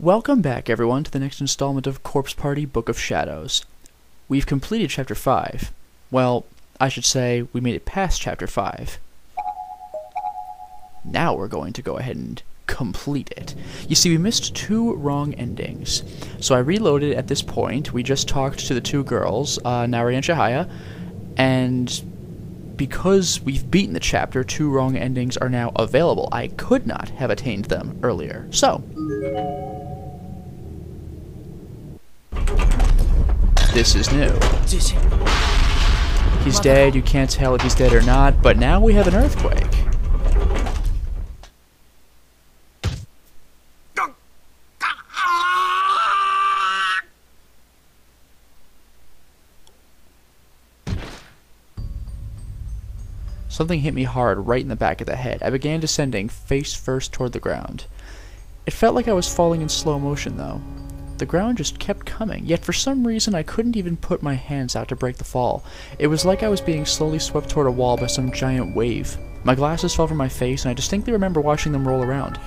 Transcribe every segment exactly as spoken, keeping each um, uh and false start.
Welcome back, everyone, to the next installment of Corpse Party Book of Shadows. We've completed Chapter five. Well, I should say, we made it past Chapter five. Now we're going to go ahead and complete it. You see, we missed two wrong endings. So I reloaded at this point. We just talked to the two girls, uh, Nari and Shihaya, and because we've beaten the chapter, two wrong endings are now available. I could not have attained them earlier. So, this is new. He's dead, you can't tell if he's dead or not, but now we have an earthquake. Something hit me hard right in the back of the head. I began descending, face first toward the ground. It felt like I was falling in slow motion, though. The ground just kept coming, yet for some reason I couldn't even put my hands out to break the fall. It was like I was being slowly swept toward a wall by some giant wave. My glasses fell from my face, and I distinctly remember watching them roll around.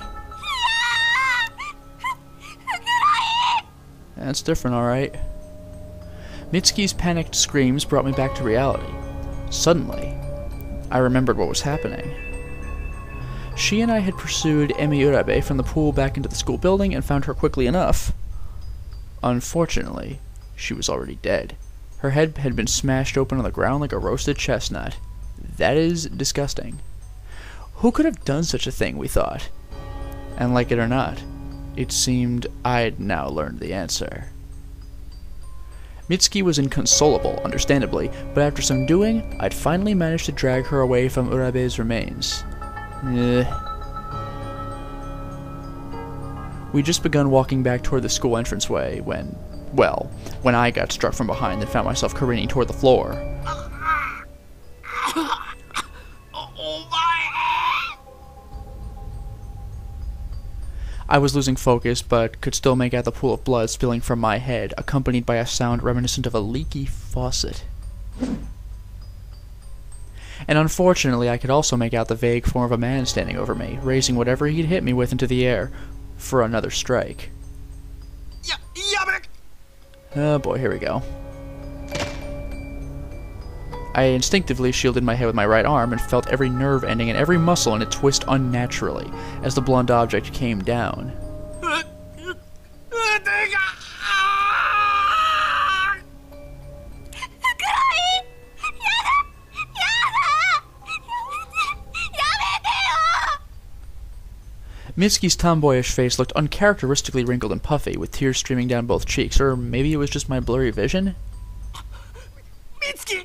That's different, alright. Mitsuki's panicked screams brought me back to reality. Suddenly, I remembered what was happening. She and I had pursued Emi Urabe from the pool back into the school building and found her quickly enough. Unfortunately, she was already dead. Her head had been smashed open on the ground like a roasted chestnut. That is disgusting. Who could have done such a thing, we thought. And like it or not, it seemed I had now learned the answer. Mitsuki was inconsolable, understandably, but after some doing, I'd finally managed to drag her away from Urabe's remains. Eh. We'd just begun walking back toward the school entranceway when, well, when I got struck from behind and found myself careening toward the floor. I was losing focus, but could still make out the pool of blood spilling from my head, accompanied by a sound reminiscent of a leaky faucet. And unfortunately, I could also make out the vague form of a man standing over me, raising whatever he'd hit me with into the air for another strike. Oh boy, here we go. I instinctively shielded my head with my right arm and felt every nerve ending and every muscle in it twist unnaturally as the blunt object came down. Mitsuki's tomboyish face looked uncharacteristically wrinkled and puffy, with tears streaming down both cheeks, or maybe it was just my blurry vision? Mitsuki!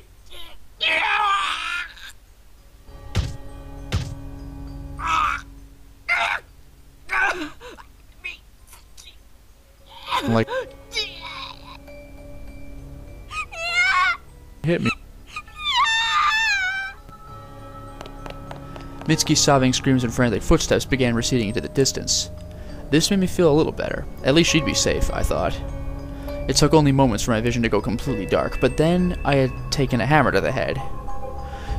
Like, hit me. Mitsuki's sobbing screams and frantic footsteps began receding into the distance. This made me feel a little better. At least she'd be safe, I thought. It took only moments for my vision to go completely dark, but then I had taken a hammer to the head.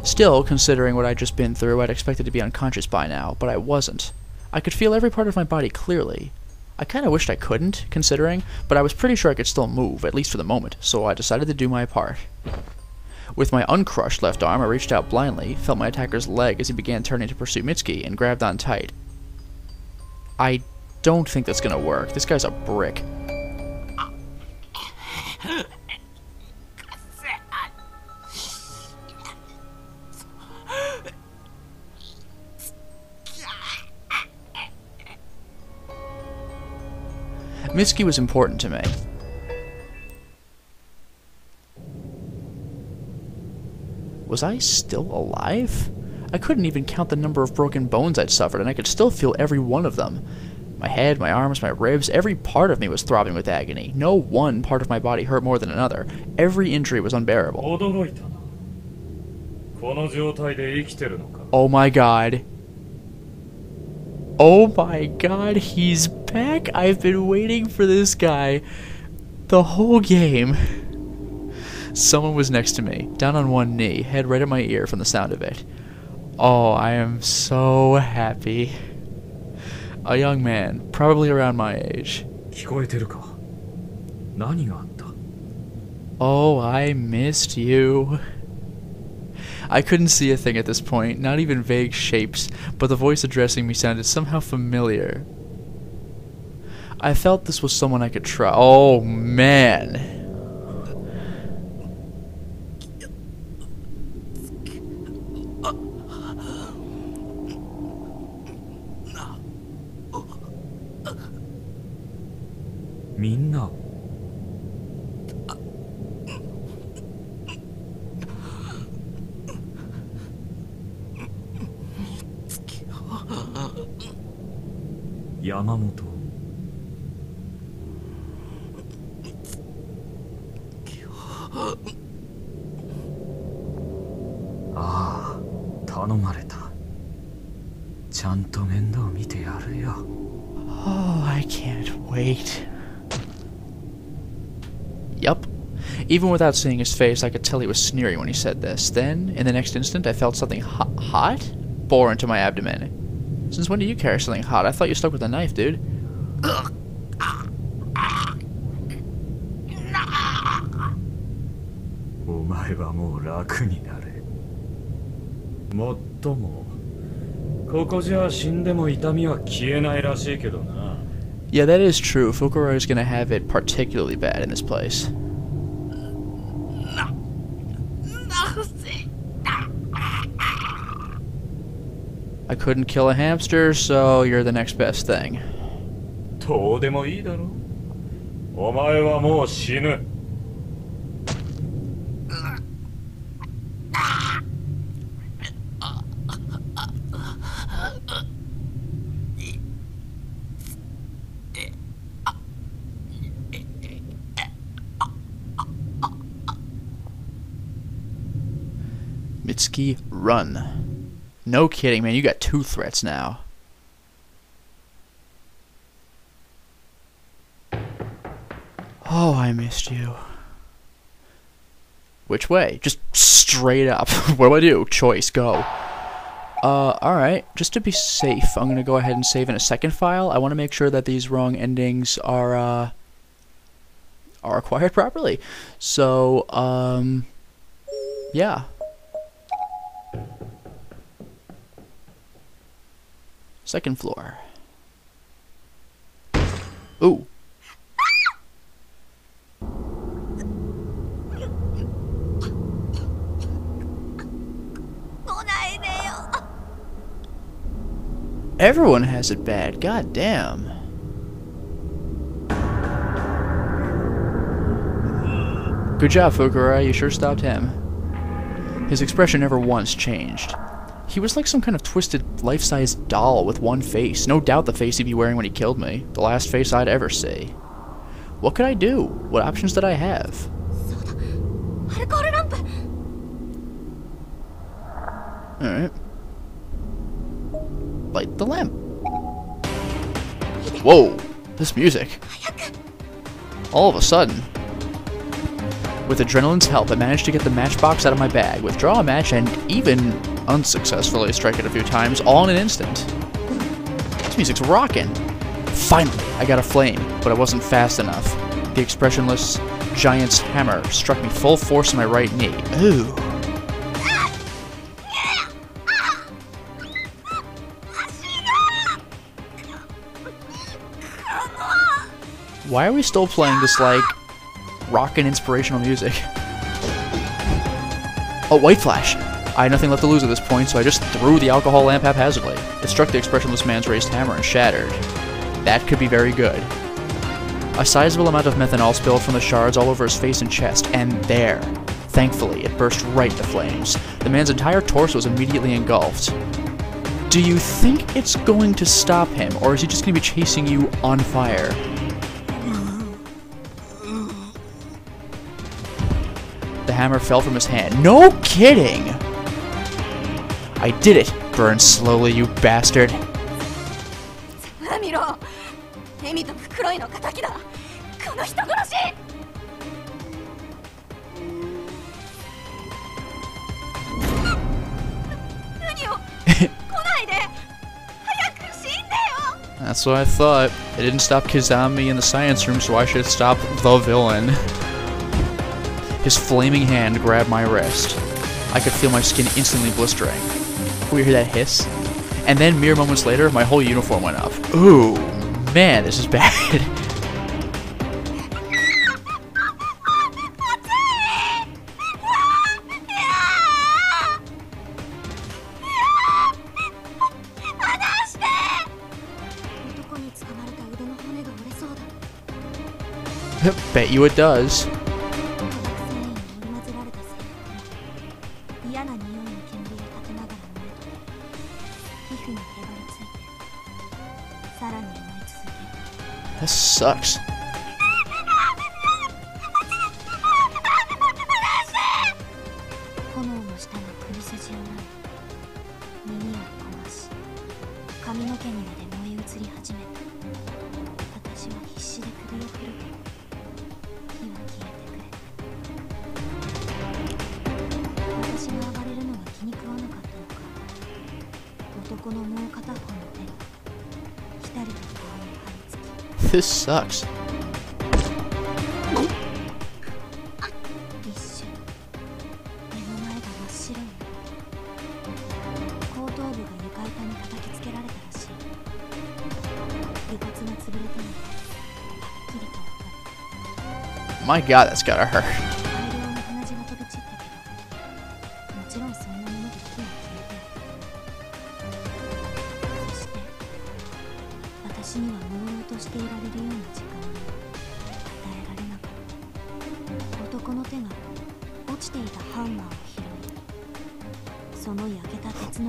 Still, considering what I'd just been through, I'd expected to be unconscious by now, but I wasn't. I could feel every part of my body clearly. I kind of wished I couldn't, considering, but I was pretty sure I could still move, at least for the moment, so I decided to do my part. With my uncrushed left arm, I reached out blindly, felt my attacker's leg as he began turning to pursue Mitsuki, and grabbed on tight. I don't think that's gonna work. This guy's a brick. Mitsuki was important to me. Was I still alive? I couldn't even count the number of broken bones I'd suffered, and I could still feel every one of them. My head, my arms, my ribs, every part of me was throbbing with agony. No one part of my body hurt more than another. Every injury was unbearable. Oh my god. Oh my god, he's back! I've been waiting for this guy the whole game. Someone was next to me, down on one knee, head right at my ear from the sound of it. Oh, I am so happy. A young man, probably around my age, Oh, I missed you. I couldn't see a thing at this point, not even vague shapes, but the voice addressing me sounded somehow familiar. I felt this was someone I could try. Oh, man. Yamamoto. Ah, tanomareta. Chanto mendo mite yaru yo. Oh, I can't wait. Yup. Even without seeing his face, I could tell he was sneering when he said this. Then, in the next instant, I felt something hot, hot bore into my abdomen. Since when do you carry something hot? I thought you stuck with a knife, dude. Yeah, that is true. Fukuro is gonna have it particularly bad in this place. I couldn't kill a hamster, so you're the next best thing. Mitsuki, run. No kidding, man. You got two threats now. Oh, I missed you. Which way? Just straight up. What do I do? Choice, go. Uh, alright. Just to be safe, I'm going to go ahead and save in a second file. I want to make sure that these wrong endings are, uh, are acquired properly. So, um, yeah. Second floor. Ooh. Everyone has it bad. God damn. Good job, Fukuro. You sure stopped him. His expression never once changed. He was like some kind of twisted, life-size doll with one face. No doubt the face he'd be wearing when he killed me. The last face I'd ever see. What could I do? What options did I have? Alright. Light the lamp. Whoa! This music. All of a sudden. With adrenaline's help, I managed to get the matchbox out of my bag, withdraw a match, and even unsuccessfully strike it a few times, all in an instant. This music's rockin'. Finally, I got a flame, but I wasn't fast enough. The expressionless giant's hammer struck me full force in my right knee. Ooh. Why are we still playing this, like, rockin' inspirational music? Oh, white flash! I had nothing left to lose at this point, so I just threw the alcohol lamp haphazardly. It struck the expressionless man's raised hammer and shattered. That could be very good. A sizable amount of methanol spilled from the shards all over his face and chest, and there. Thankfully, it burst right into flames. The man's entire torso was immediately engulfed. Do you think it's going to stop him, or is he just going to be chasing you on fire? The hammer fell from his hand. No kidding! I did it! Burn slowly, you bastard! That's what I thought. It didn't stop Kizami in the science room, so why should it stop the villain? His flaming hand grabbed my wrist. I could feel my skin instantly blistering. Can we hear that hiss? And then, mere moments later, my whole uniform went off. Ooh, man, this is bad. Bet you it does. This sucks. This sucks. My God, that's gotta hurt.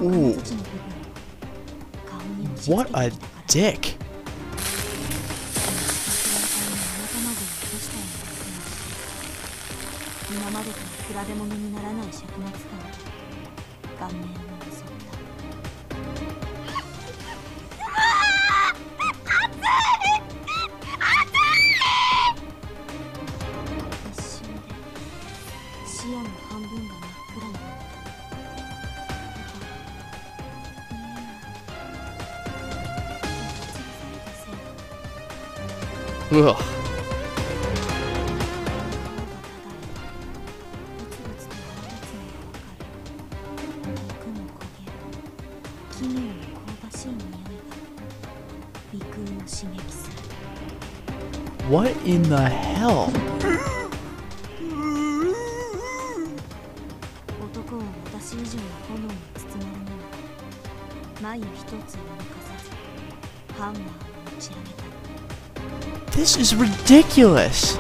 Ooh. What a dick. Ugh. What in the hell? This is ridiculous!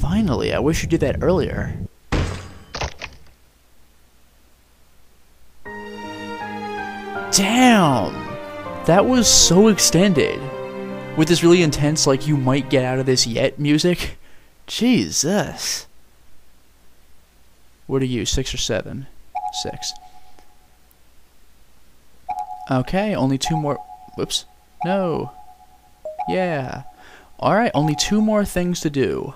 Finally, I wish you did that earlier. Damn! That was so extended. With this really intense, like, you might get out of this yet music. Jesus. What are you, six or seven? Six. Okay, only two more... Whoops. No. Yeah. Alright, only two more things to do.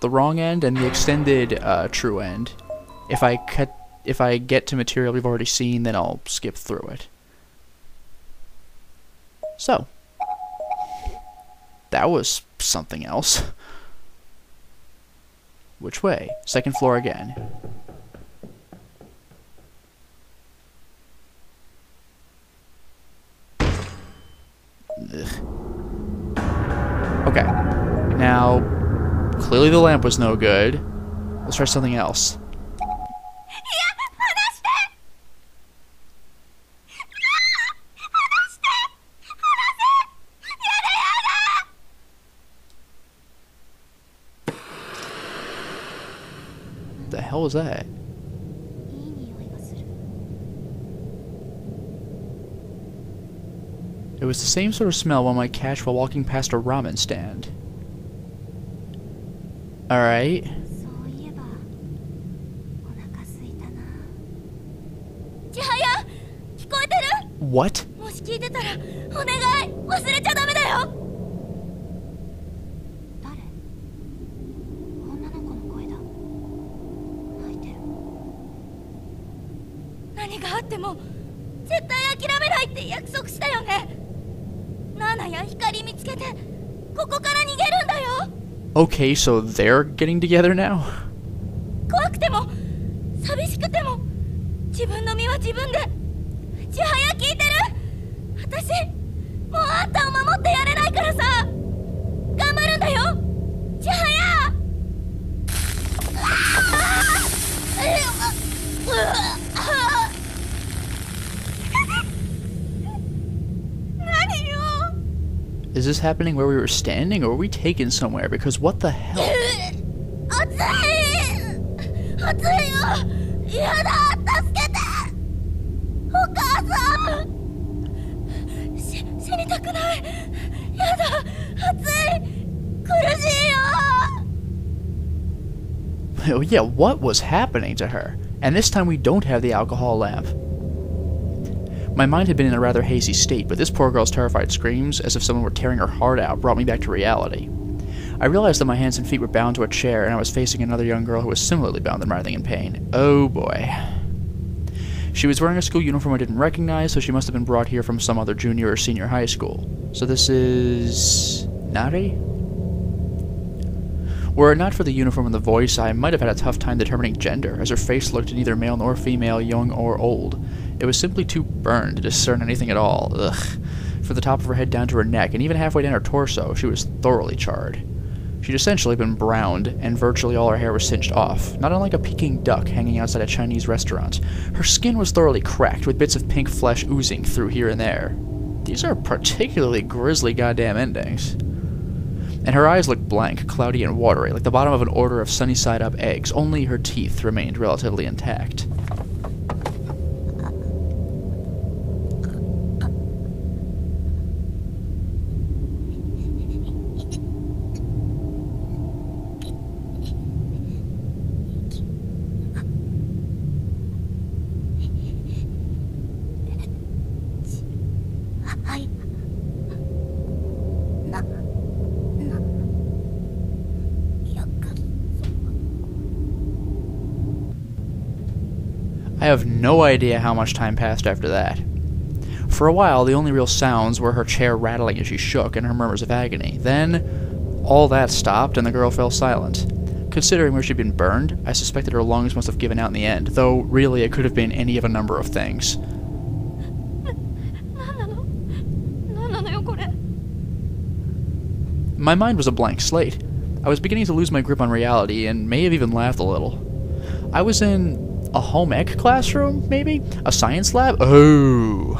The wrong end and the extended uh, true end. If I cut... If I get to material we've already seen, then I'll skip through it. So. That was something else. Which way? Second floor again. Ugh. Okay. Now, clearly the lamp was no good. Let's try something else. What was that? It was the same sort of smell one might catch while walking past a ramen stand. Alright. What? Okay, so they're getting together now? Is this happening where we were standing, or are we taken somewhere? Because what the hell? Oh yeah, what was happening to her? And this time we don't have the alcohol lamp. My mind had been in a rather hazy state, but this poor girl's terrified screams, as if someone were tearing her heart out, brought me back to reality. I realized that my hands and feet were bound to a chair, and I was facing another young girl who was similarly bound and writhing in pain. Oh boy. She was wearing a school uniform I didn't recognize, so she must have been brought here from some other junior or senior high school. So this is... Nari? Were it not for the uniform and the voice, I might have had a tough time determining gender, as her face looked neither male nor female, young or old. It was simply too burned to discern anything at all. Ugh. From the top of her head down to her neck, and even halfway down her torso, she was thoroughly charred. She'd essentially been browned, and virtually all her hair was singed off, not unlike a Peking duck hanging outside a Chinese restaurant. Her skin was thoroughly cracked, with bits of pink flesh oozing through here and there. These are particularly grisly goddamn endings. And her eyes looked blank, cloudy, and watery, like the bottom of an order of sunny-side-up eggs. Only her teeth remained relatively intact. I have no idea how much time passed after that. For a while, the only real sounds were her chair rattling as she shook and her murmurs of agony. Then, all that stopped and the girl fell silent. Considering where she'd been burned, I suspected her lungs must have given out in the end, though really it could have been any of a number of things. My mind was a blank slate. I was beginning to lose my grip on reality and may have even laughed a little. I was in... a home ec classroom, maybe? A science lab? Oh!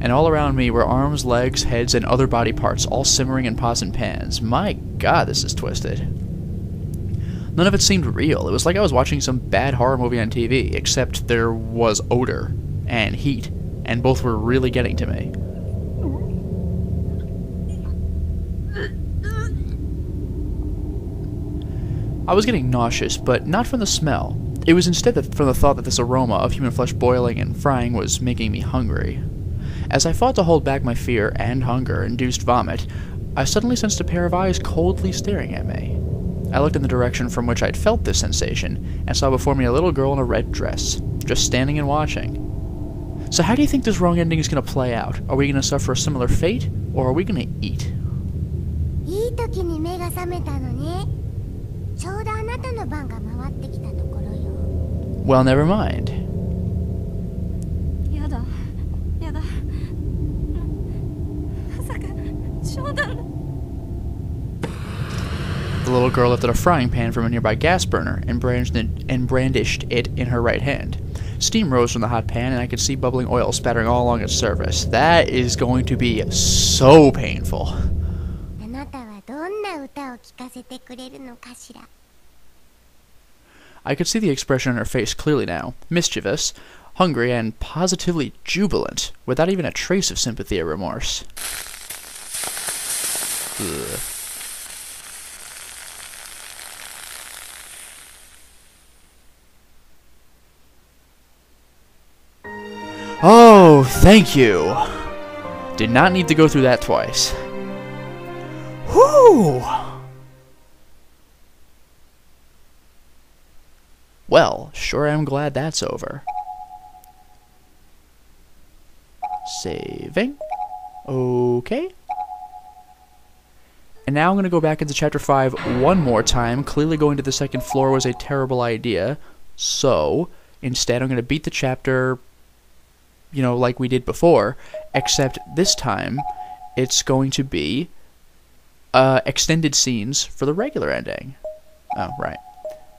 And all around me were arms, legs, heads, and other body parts, all simmering in pots and pans. My god, this is twisted. None of it seemed real. It was like I was watching some bad horror movie on T V, except there was odor and heat, and both were really getting to me. I was getting nauseous, but not from the smell. It was instead that from the thought that this aroma of human flesh boiling and frying was making me hungry. As I fought to hold back my fear and hunger-induced vomit, I suddenly sensed a pair of eyes coldly staring at me. I looked in the direction from which I had felt this sensation, and saw before me a little girl in a red dress, just standing and watching. So how do you think this wrong ending is going to play out? Are we going to suffer a similar fate, or are we going to eat? Well, never mind. The little girl lifted a frying pan from a nearby gas burner and brandished it in her right hand. Steam rose from the hot pan, and I could see bubbling oil spattering all along its surface. That is going to be so painful. I could see the expression on her face clearly now, mischievous, hungry, and positively jubilant, without even a trace of sympathy or remorse. Ugh. Oh! Oh, thank you. Did not need to go through that twice. Whew! Well, sure am glad that's over. Saving. Okay. And now I'm going to go back into Chapter five one more time. Clearly going to the second floor was a terrible idea. So, instead I'm going to beat the chapter, you know, like we did before. Except this time, it's going to be uh, extended scenes for the regular ending. Oh, right.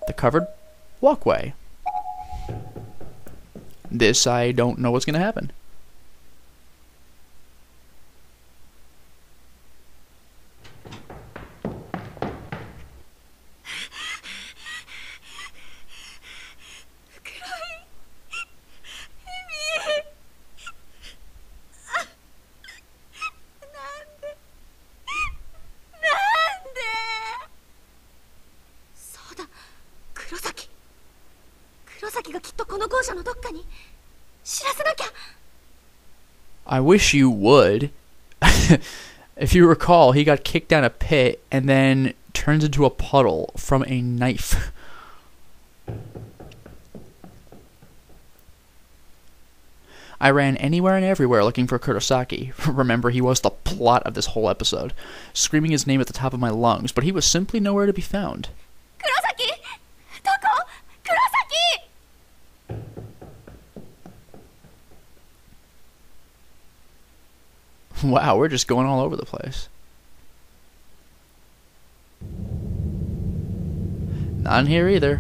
The covered walkway. This, I don't know what's going to happen. I wish you would. If you recall, he got kicked down a pit and then turns into a puddle from a knife. I ran anywhere and everywhere looking for Kurosaki. Remember, he was the plot of this whole episode, screaming his name at the top of my lungs, but he was simply nowhere to be found. Kurosaki! Doko? Kurosaki! Wow, we're just going all over the place. Not in here either.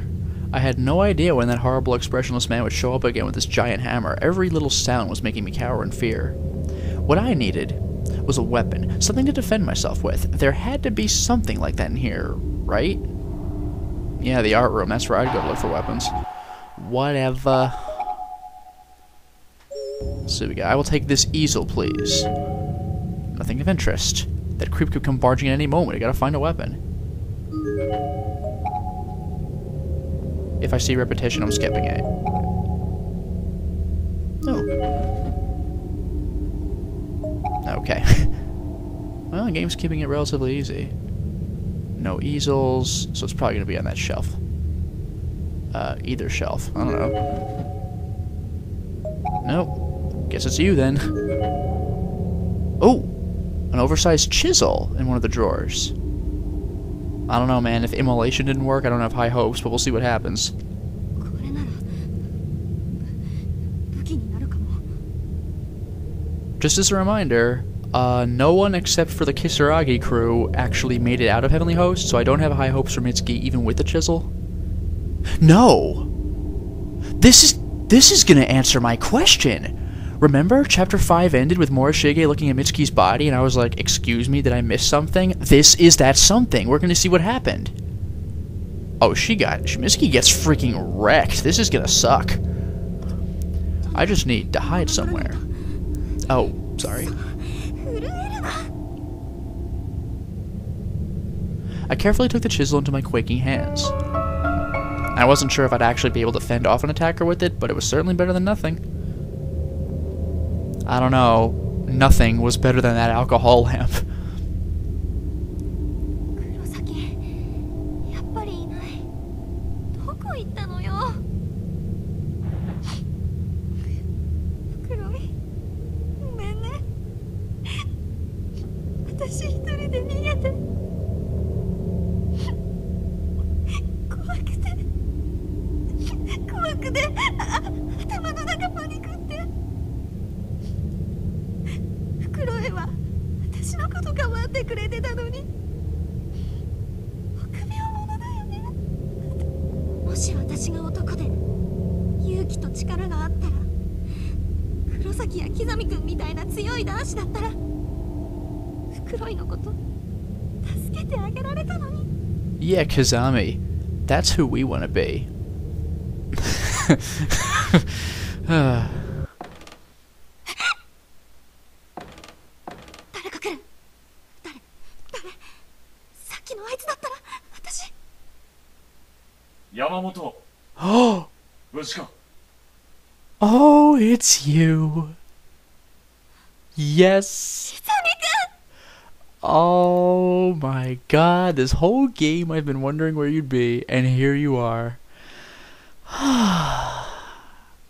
I had no idea when that horrible expressionless man would show up again with his giant hammer. Every little sound was making me cower in fear. What I needed was a weapon, something to defend myself with. There had to be something like that in here, right? Yeah, the art room, that's where I'd go to look for weapons. Whatever. Let's see what we got. I will take this easel, please. Nothing of interest. That creep could come barging in any moment. I gotta find a weapon. If I see repetition, I'm skipping it. Oh. Okay. Well, the game's keeping it relatively easy. No easels, so it's probably gonna be on that shelf. Uh, either shelf. I don't know. Nope. Guess it's you then. Oh! An oversized chisel in one of the drawers. I don't know, man. If immolation didn't work, I don't have high hopes, but we'll see what happens. Just as a reminder, uh, no one except for the Kisaragi crew actually made it out of Heavenly Host, so I don't have high hopes for Mitsuki even with the chisel. No! This is, this is gonna answer my question! Remember, Chapter five ended with Morishige looking at Mitsuki's body, and I was like, excuse me, did I miss something? This is that something. We're going to see what happened. Oh, she got it. Mitsuki gets freaking wrecked. This is going to suck. I just need to hide somewhere. Oh, sorry. I carefully took the chisel into my quaking hands. I wasn't sure if I'd actually be able to fend off an attacker with it, but it was certainly better than nothing. I don't know, nothing was better than that alcohol lamp. Yeah, Kizami. That's who we want to be. Yamamoto. Oh, it's you. Yes! Oh my god, this whole game I've been wondering where you'd be, and here you are.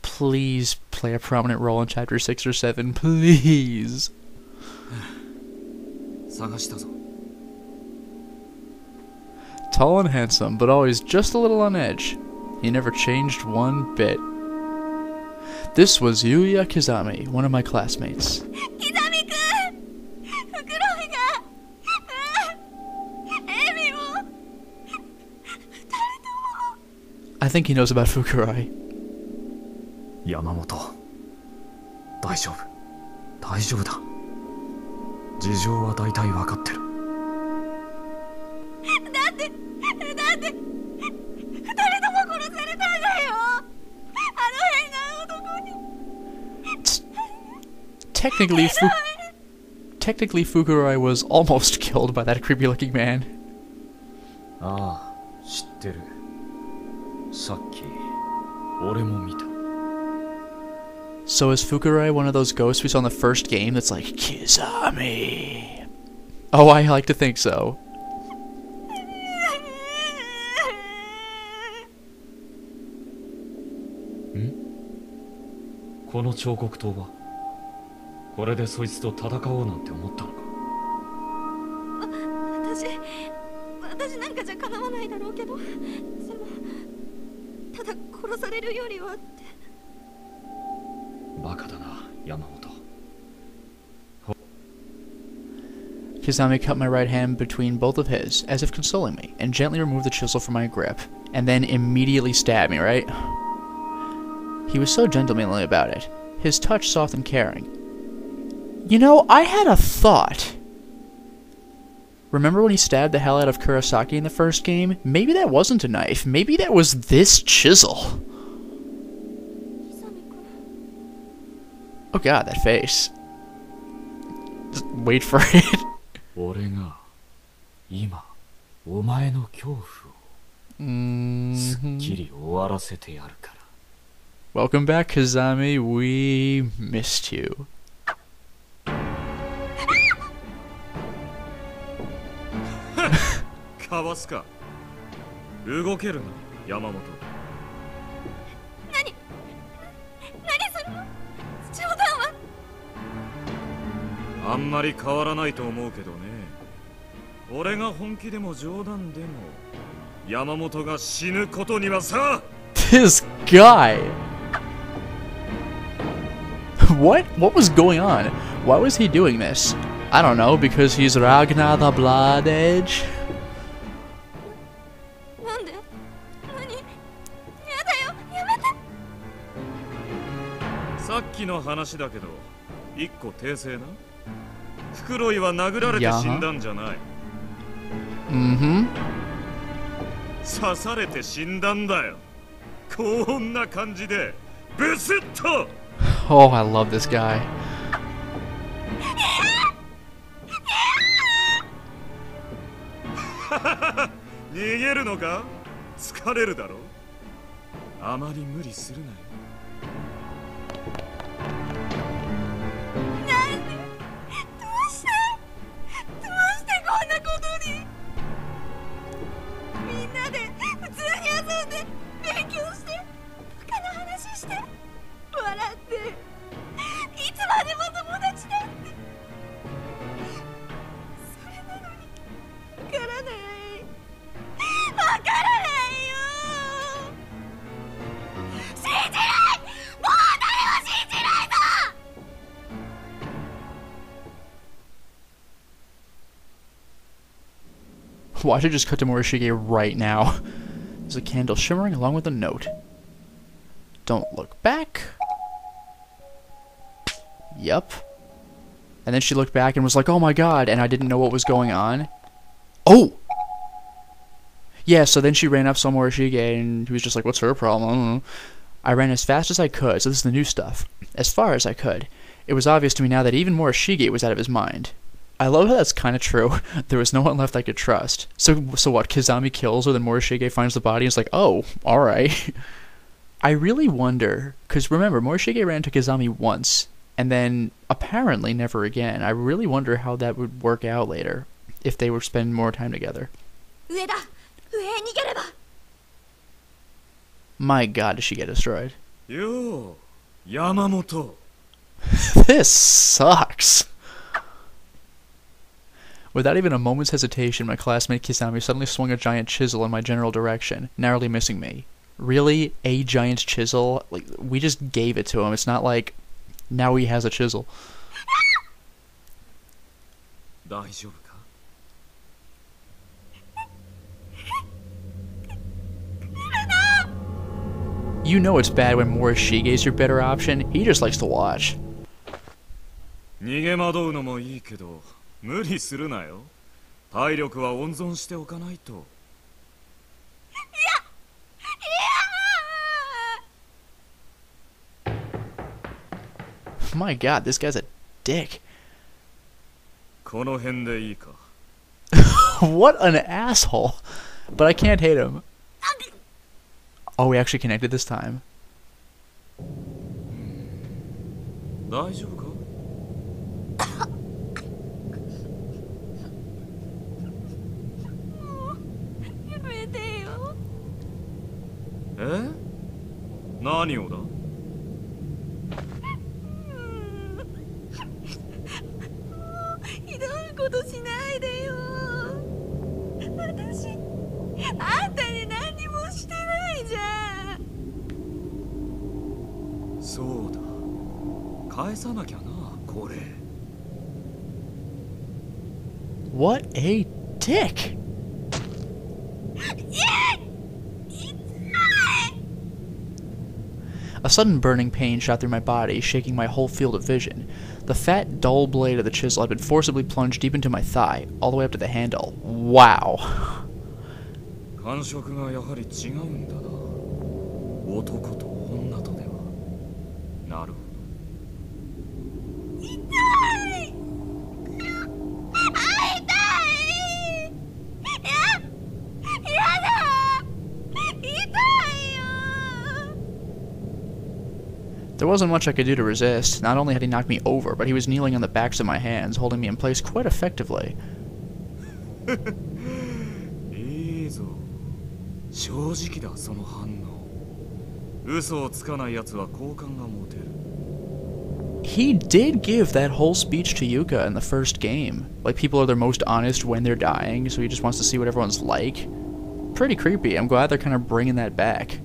Please play a prominent role in chapter six or seven, please. Tall and handsome, but always just a little on edge. He never changed one bit. This was Yuya Kizami, one of my classmates. Kizami-kun! Fukuro-ga! Emi mo! Futaretomo! I think he knows about Fukuro. Yamamoto. Daijoubu. Daijoubu da. Jijou wa daitai wakatteru. Technically, Fu technically Fukuroi was almost killed by that creepy-looking man. Ah, shitteru. Saki, ore mo mita. So is Fukuroi one of those ghosts we saw in the first game that's like Kizami? Oh, I like to think so. Hmm? Kizami cut my right hand between both of his, as if consoling me, and gently removed the chisel from my grip, and then immediately stabbed me, right? He was so gentlemanly about it, his touch soft and caring. You know, I had a thought. Remember when he stabbed the hell out of Kurosaki in the first game? Maybe that wasn't a knife. Maybe that was this chisel. Oh god, that face. Just wait for it. Mm-hmm. Welcome back, Kizami. We missed you. Kawasuka, ugokeru na, Yamamoto. Nani? Nani sono? Joudan wa? Anmari kawaranai to omou kedo ne. Ore ga honki demo joudan demo, Yamamoto ga shinu koto ni wa sa. This guy. What? What was going on? Why was he doing this? I don't know, because he's Ragna the Bloodedge. Mm-hmm. Oh, I love this guy. Well, I should just cut to Morishige right now. There's a candle shimmering along with a note. Don't look back. Yup. And then she looked back and was like, oh my god, and I didn't know what was going on. Oh! Yeah, so then she ran up to Morishige and he was just like, what's her problem? I don't know. I ran as fast as I could, so this is the new stuff. As far as I could. It was obvious to me now that even Morishige was out of his mind. I love how that's kind of true. There was no one left I could trust. So so what, Kizami kills her, then Morishige finds the body and is like, oh, alright. I really wonder, because remember, Morishige ran to Kizami once, and then apparently never again. I really wonder how that would work out later, if they were spending more time together. My god, does she get destroyed. Yo, Yamamoto. This sucks. Without even a moment's hesitation, my classmate Kizami suddenly swung a giant chisel in my general direction, narrowly missing me. Really? A giant chisel? Like, we just gave it to him. It's not like now he has a chisel. You know it's bad when Morishige is your better option. He just likes to watch. My god, this guy's a dick. What an asshole. But I can't hate him. Oh, we actually connected this time. What a dick! A sudden burning pain shot through my body, shaking my whole field of vision. The fat, dull blade of the chisel had been forcibly plunged deep into my thigh, all the way up to the handle. Wow. There wasn't much I could do to resist. Not only had he knocked me over, but he was kneeling on the backs of my hands, holding me in place quite effectively. He did give that whole speech to Yuka in the first game. Like, people are their most honest when they're dying, so he just wants to see what everyone's like. Pretty creepy. I'm glad they're kind of bringing that back.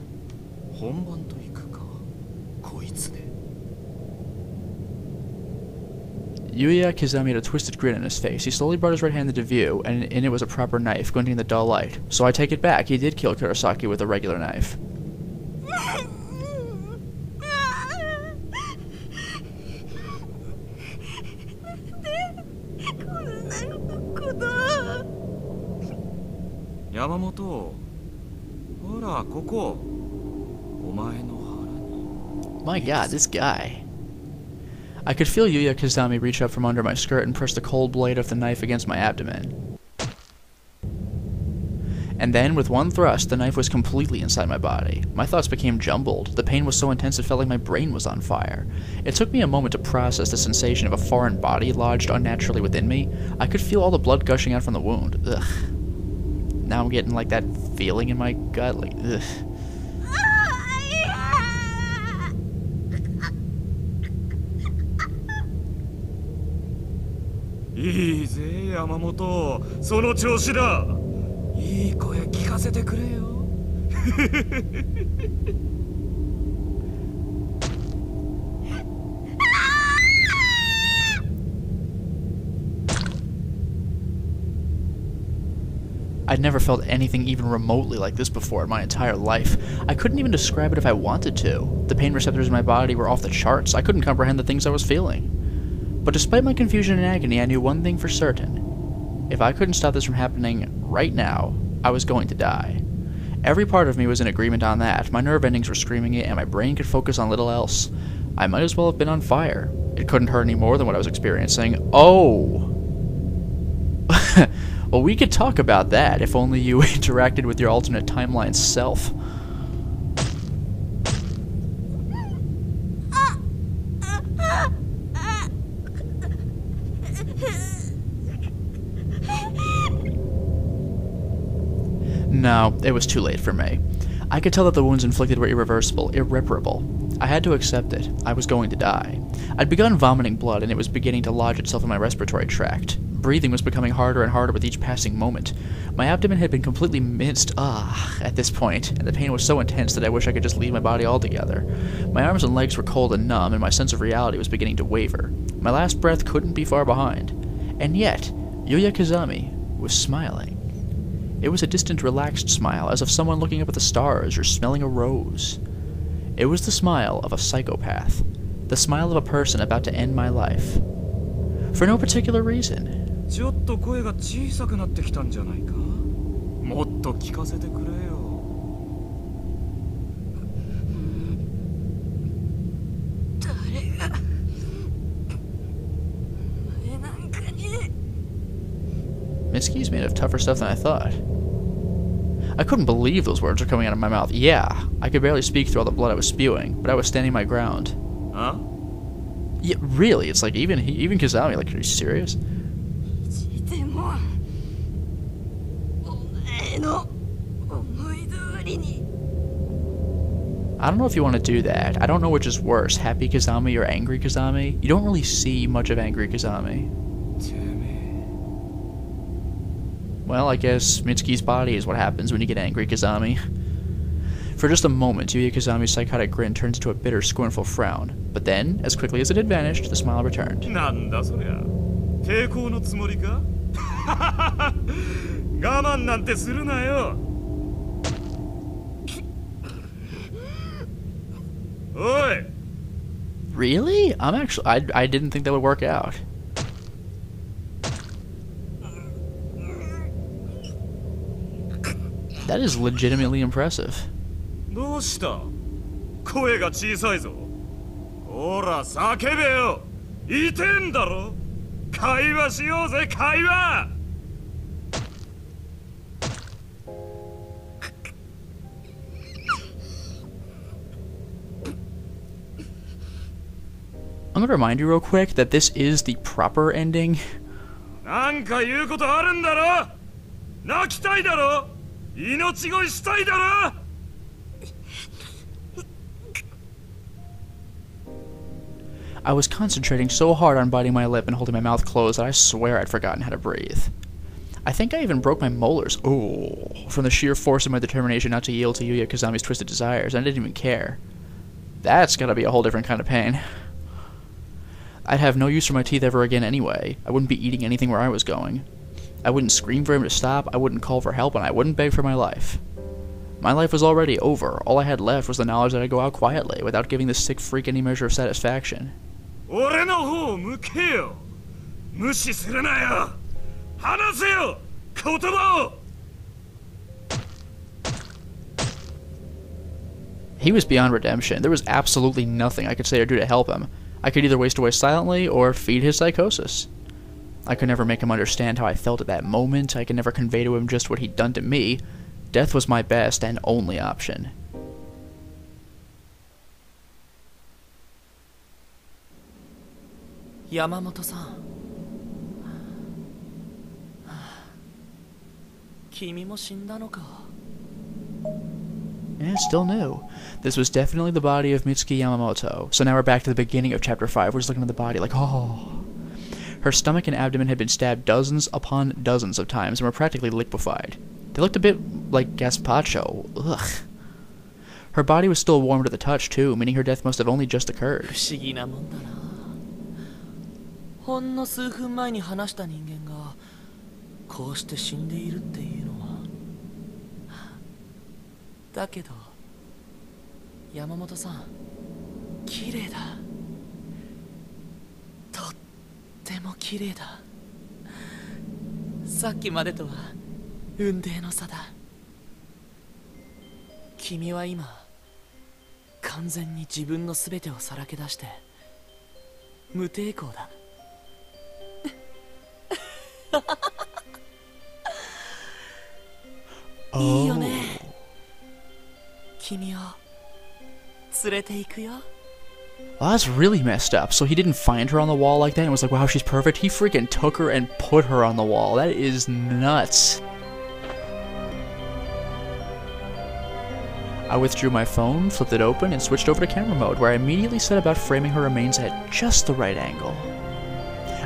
Yuya Kizami had a twisted grin on his face. He slowly brought his right hand into view, and in it was a proper knife, glinting in the dull light. So I take it back, he did kill Kurosaki with a regular knife. My god, this guy. I could feel Yuya Kizami reach up from under my skirt and press the cold blade of the knife against my abdomen. And then, with one thrust, the knife was completely inside my body. My thoughts became jumbled. The pain was so intense it felt like my brain was on fire. It took me a moment to process the sensation of a foreign body lodged unnaturally within me. I could feel all the blood gushing out from the wound. Ugh. Now I'm getting like that feeling in my gut, like ugh. I'd never felt anything even remotely like this before in my entire life. I couldn't even describe it if I wanted to. The pain receptors in my body were off the charts. I couldn't comprehend the things I was feeling. But despite my confusion and agony, I knew one thing for certain. If I couldn't stop this from happening right now, I was going to die. Every part of me was in agreement on that. My nerve endings were screaming it, and my brain could focus on little else. I might as well have been on fire. It couldn't hurt any more than what I was experiencing. Oh! Well, we could talk about that, if only you interacted with your alternate timeline self. No, it was too late for me. I could tell that the wounds inflicted were irreversible, irreparable. I had to accept it. I was going to die. I'd begun vomiting blood, and it was beginning to lodge itself in my respiratory tract. Breathing was becoming harder and harder with each passing moment. My abdomen had been completely minced ah, at this point, and the pain was so intense that I wish I could just leave my body altogether. My arms and legs were cold and numb, and my sense of reality was beginning to waver. My last breath couldn't be far behind. And yet, Yuya Kizami was smiling. It was a distant, relaxed smile, as of someone looking up at the stars or smelling a rose. It was the smile of a psychopath, the smile of a person about to end my life. For no particular reason. Mitsuki's made of tougher stuff than I thought. I couldn't believe those words were coming out of my mouth. Yeah, I could barely speak through all the blood I was spewing, but I was standing my ground. Huh? Yeah, really, it's like even even Kizami, like, are you serious? I don't know if you want to do that. I don't know which is worse, happy Kizami or angry Kizami. You don't really see much of angry Kizami. Well, I guess Mitsuki's body is what happens when you get angry, Kizami. For just a moment, Yuya Kizami's psychotic grin turns into a bitter, scornful frown. But then, as quickly as it had vanished, the smile returned. Really? I'm actually... I, I didn't think that would work out. That is legitimately impressive. I'm gonna remind you real quick that this is the proper ending. I was concentrating so hard on biting my lip and holding my mouth closed that I swear I'd forgotten how to breathe. I think I even broke my molars, ooh, from the sheer force of my determination not to yield to Yuya Kazami's twisted desires, and I didn't even care. That's gotta be a whole different kind of pain. I'd have no use for my teeth ever again anyway. I wouldn't be eating anything where I was going. I wouldn't scream for him to stop, I wouldn't call for help, and I wouldn't beg for my life. My life was already over. All I had left was the knowledge that I'd go out quietly, without giving this sick freak any measure of satisfaction. He was beyond redemption. There was absolutely nothing I could say or do to help him. I could either waste away silently, or feed his psychosis. I could never make him understand how I felt at that moment. I could never convey to him just what he'd done to me. Death was my best and only option. Yamamoto-san. And it's still new. This was definitely the body of Mitsuki Yamamoto. So now we're back to the beginning of chapter five. We're just looking at the body like, oh... Her stomach and abdomen had been stabbed dozens upon dozens of times and were practically liquefied. They looked a bit like gazpacho. Ugh. Her body was still warm to the touch, too, meaning her death must have only just occurred. Oh. Well, that's really messed up. So he didn't find her on the wall like that and was like, wow, she's perfect. He freaking took her and put her on the wall. That is nuts. I withdrew my phone, flipped it open, and switched over to camera mode, where I immediately set about framing her remains at just the right angle.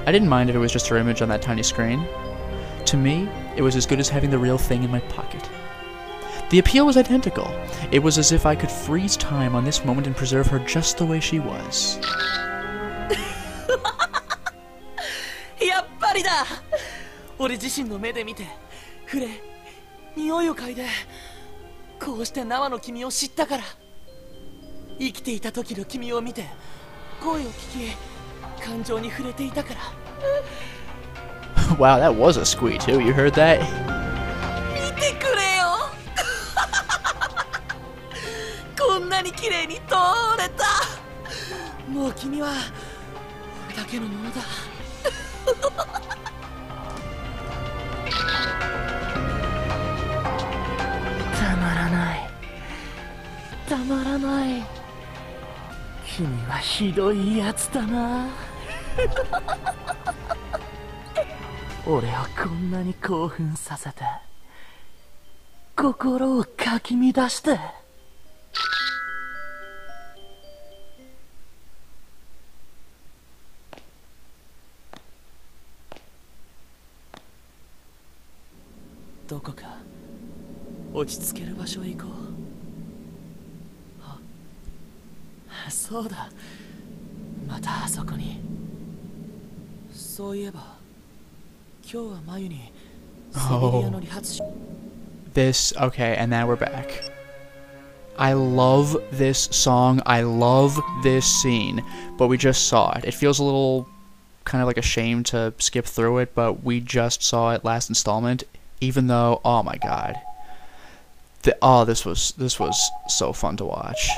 I didn't mind if it was just her image on that tiny screen. To me, it was as good as having the real thing in my pocket. The appeal was identical. It was as if I could freeze time on this moment and preserve her just the way she was. Wow, that was a squeak too. You heard that? Oh. This, okay, and now we're back. I love this song, I love this scene, but we just saw it. It feels a little kind of like a shame to skip through it, but we just saw it last installment, even though, oh my god. The, oh, this was, this was so fun to watch.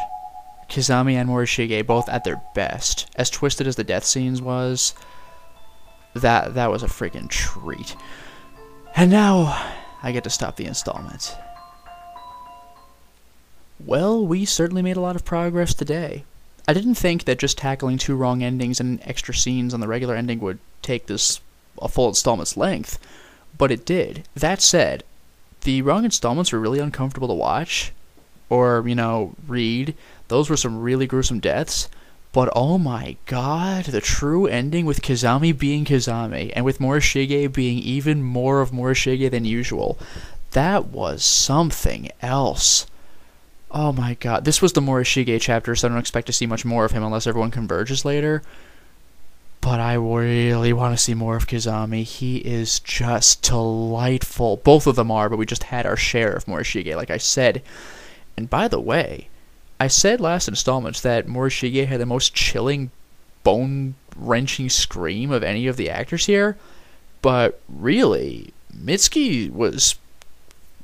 Kizami and Morishige both at their best. As twisted as the death scenes was, that that was a freaking treat. And now, I get to stop the installment. Well, we certainly made a lot of progress today. I didn't think that just tackling two wrong endings and extra scenes on the regular ending would take this a full installment's length, but it did. That said, the wrong installments were really uncomfortable to watch, or, you know, read. Those were some really gruesome deaths. But oh my god, the true ending with Kizami being Kizami, and with Morishige being even more of Morishige than usual, that was something else. Oh my god, this was the Morishige chapter, so I don't expect to see much more of him unless everyone converges later. But I really want to see more of Kizami. He is just delightful. Both of them are, but we just had our share of Morishige, like I said. And by the way, I said last installment that Morishige had the most chilling, bone-wrenching scream of any of the actors here, but really, Mitsuki was,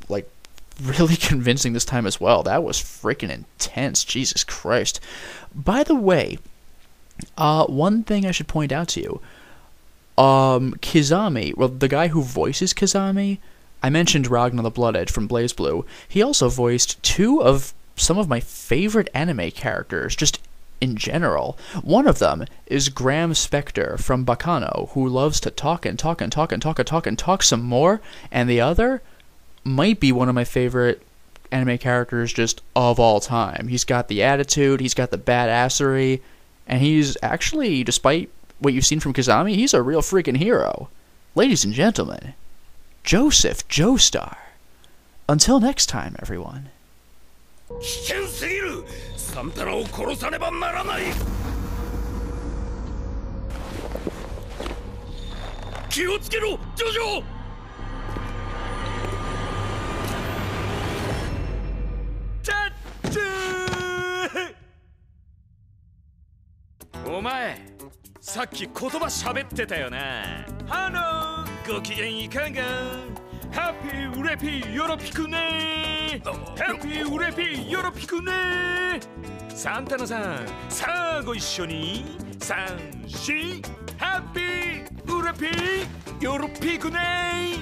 like, really convincing this time as well. That was freaking intense, Jesus Christ. By the way, uh, one thing I should point out to you, um, Kizami, well, the guy who voices Kizami, I mentioned Ragna the Bloodedge from Blaze Blue, he also voiced two of some of my favorite anime characters, just in general. One of them is Graham Spector from Baccano, who loves to talk and talk and talk and talk and talk and talk some more, and the other might be one of my favorite anime characters just of all time. He's got the attitude, he's got the badassery, and he's actually, despite what you've seen from Kizami, he's a real freaking hero. Ladies and gentlemen, Joseph Joestar. Until next time, everyone. 危険すぎる。サンタラを殺さねばならない。気をつけろ、ジョジョ。タッチー。お前、さっき言葉喋ってたよな。ハロー、ご機嫌いかが？ハッピーウレピーよろぴくね。 ハッピーウレピーよろぴくねサンタナさんさあご一緒にさんしハッピーウレピーよろぴくね